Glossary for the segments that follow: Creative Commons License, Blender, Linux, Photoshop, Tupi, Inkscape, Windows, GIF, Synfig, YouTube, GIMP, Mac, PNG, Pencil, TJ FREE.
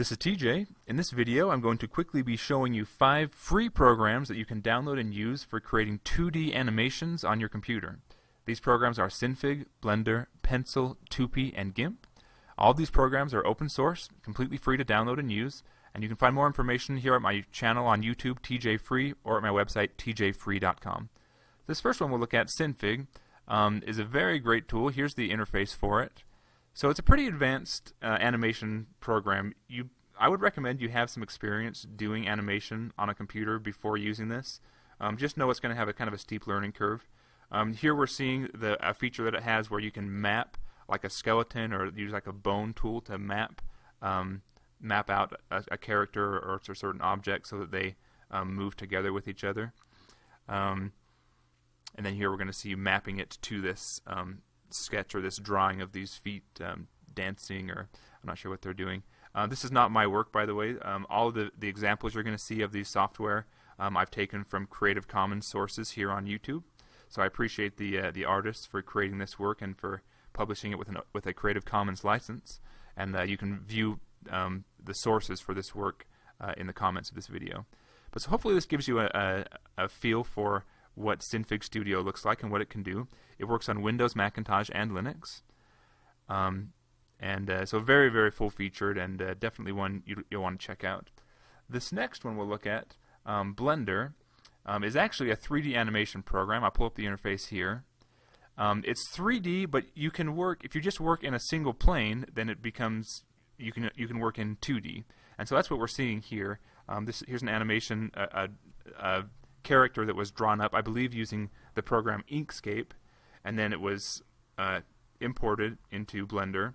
This is TJ. In this video I'm going to quickly be showing you 5 free programs that you can download and use for creating 2D animations on your computer. These programs are Synfig, Blender, Pencil, Tupi, and GIMP. All these programs are open source, completely free to download and use, and you can find more information here at my channel on YouTube, TJ FREE, or at my website, tjfree.com. This first one we'll look at, Synfig, is a very great tool. Here's the interface for it. So it's a pretty advanced animation program. I would recommend you have some experience doing animation on a computer before using this. Just know it's going to have a kind of a steep learning curve. Here we're seeing a feature that it has where you can map like a skeleton or use like a bone tool to map out a character or a certain object so that they move together with each other. And then here we're going to see mapping it to this sketch or this drawing of these feet dancing, or I'm not sure what they're doing. This is not my work, by the way. All of the examples you're going to see of these software I've taken from Creative Commons sources here on YouTube. So I appreciate the artists for creating this work and for publishing it with a Creative Commons license. And you can view the sources for this work in the comments of this video. But so hopefully this gives you a feel for what Synfig Studio looks like and what it can do. It works on Windows, Macintosh, and Linux. So very, very full-featured, and definitely one you'll want to check out. This next one we'll look at, Blender, is actually a 3D animation program. I'll pull up the interface here. It's 3D, but you can work, if you just work in a single plane, then it becomes, you can work in 2D. And so that's what we're seeing here. Here's an animation, a character that was drawn up, I believe, using the program Inkscape, and then it was imported into Blender.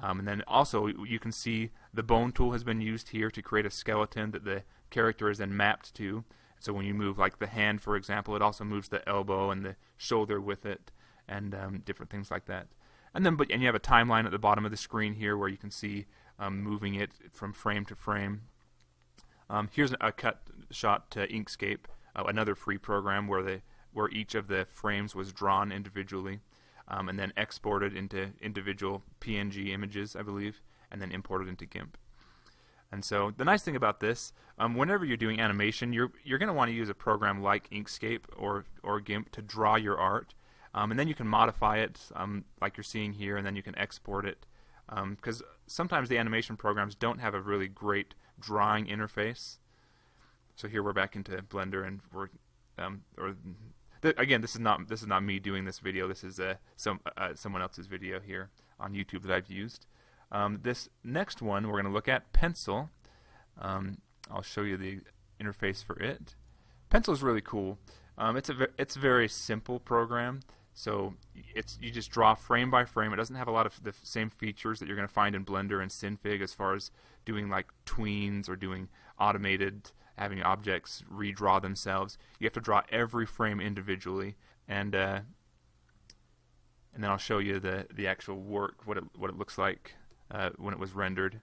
And then also you can see the bone tool has been used here to create a skeleton that the character is then mapped to. So when you move like the hand, for example, it also moves the elbow and the shoulder with it, and different things like that. And you have a timeline at the bottom of the screen here where you can see moving it from frame to frame. Here's a cut shot to Inkscape, another free program where each of the frames was drawn individually. And then exported into individual PNG images, I believe, and then imported into GIMP. And so the nice thing about this, whenever you're doing animation, you're going to want to use a program like Inkscape or GIMP to draw your art, and then you can modify it like you're seeing here, and then you can export it, because sometimes the animation programs don't have a really great drawing interface. So here we're back into Blender, and we're again, this is not me doing this video. This is someone else's video here on YouTube that I've used. This next one we're going to look at, Pencil. I'll show you the interface for it. Pencil is really cool. It's a very simple program. So you just draw frame by frame. It doesn't have a lot of the same features that you're going to find in Blender and Synfig as far as doing like tweens or doing automated, having objects redraw themselves. You have to draw every frame individually, and then I'll show you the actual work, what it looks like when it was rendered.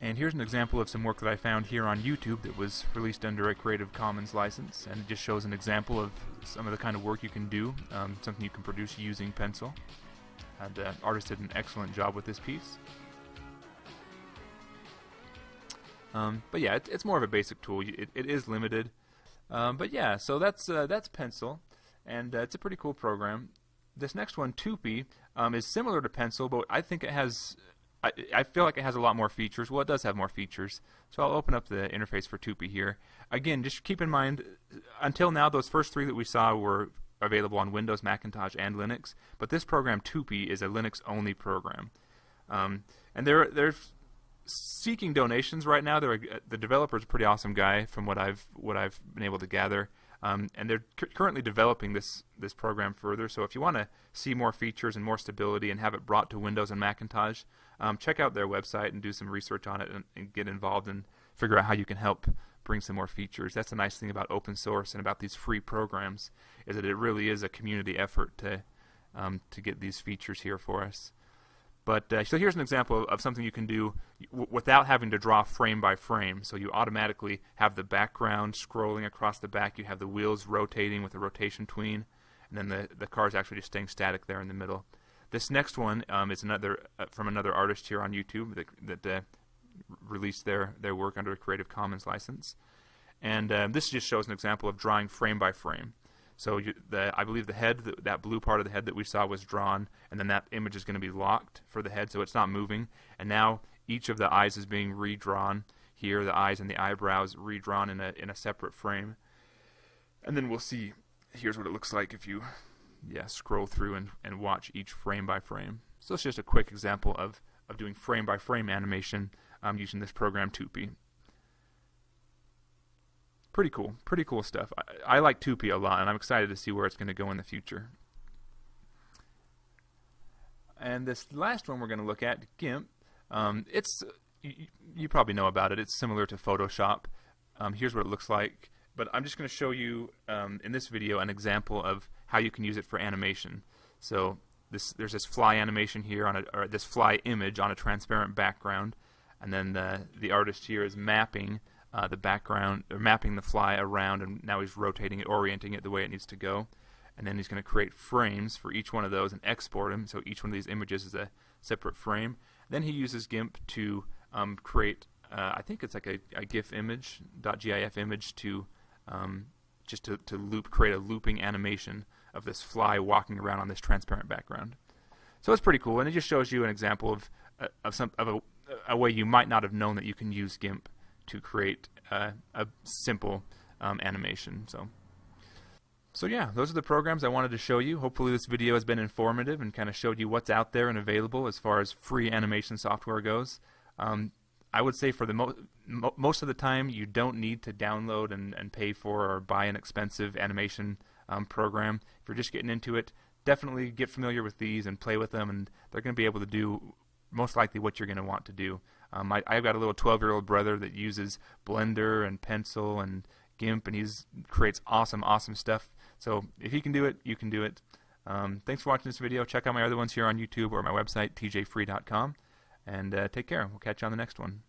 And here's an example of some work that I found here on YouTube that was released under a Creative Commons license, and it just shows an example of some of the kind of work you can do, something you can produce using Pencil. And the artist did an excellent job with this piece. But yeah, it's more of a basic tool. It is limited, but yeah. So that's Pencil, and it's a pretty cool program. This next one, Tupi, is similar to Pencil, but I think it has. I feel like it has a lot more features. Well, it does have more features. So I'll open up the interface for Tupi here. Again, just keep in mind, until now, those first three that we saw were available on Windows, Macintosh, and Linux. But this program, Tupi, is a Linux-only program, and there's seeking donations right now. The developer's a pretty awesome guy from what I've been able to gather, and they're currently developing this program further. So if you want to see more features and more stability and have it brought to Windows and Macintosh, check out their website and do some research on it, and get involved and figure out how you can help bring some more features. That's the nice thing about open source and about these free programs, is that it really is a community effort to get these features here for us. But so here's an example of something you can do without having to draw frame by frame. So you automatically have the background scrolling across the back. You have the wheels rotating with a rotation tween, and then the car is actually just staying static there in the middle. This next one is another from another artist here on YouTube that release their work under a Creative Commons license. And this just shows an example of drawing frame by frame. So I believe the head, that blue part of the head that we saw was drawn, and then that image is going to be locked for the head, so it's not moving. And now each of the eyes is being redrawn here, the eyes and the eyebrows redrawn in a separate frame. And then we'll see, here's what it looks like if you scroll through and watch each frame by frame. So it's just a quick example of doing frame by frame animation using this program Tupi. Pretty cool stuff. I like Tupi a lot, and I'm excited to see where it's going to go in the future. And this last one we're going to look at, GIMP. You probably know about it. It's similar to Photoshop. Here's what it looks like, but I'm just going to show you in this video an example of how you can use it for animation. So there's this fly animation here or this fly image on a transparent background, and then the artist here is mapping the background, or mapping the fly around, and now he's rotating it, orienting it the way it needs to go. And then he's going to create frames for each one of those and export them, so each one of these images is a separate frame. Then he uses GIMP to create, I think it's like a GIF image, .gif image, to just to create a looping animation of this fly walking around on this transparent background. So it's pretty cool, and it just shows you an example of a way you might not have known that you can use GIMP to create a simple animation. So yeah, those are the programs I wanted to show you. Hopefully this video has been informative and kind of showed you what's out there and available as far as free animation software goes. I would say for the most of the time you don't need to download and pay for or buy an expensive animation program. If you're just getting into it, definitely get familiar with these and play with them, and they're going to be able to do most likely what you're going to want to do. I've got a little 12-year-old brother that uses Blender and Pencil and GIMP, and he creates awesome stuff. So if he can do it, you can do it. Thanks for watching this video. Check out my other ones here on YouTube or my website, tjfree.com, and take care. We'll catch you on the next one.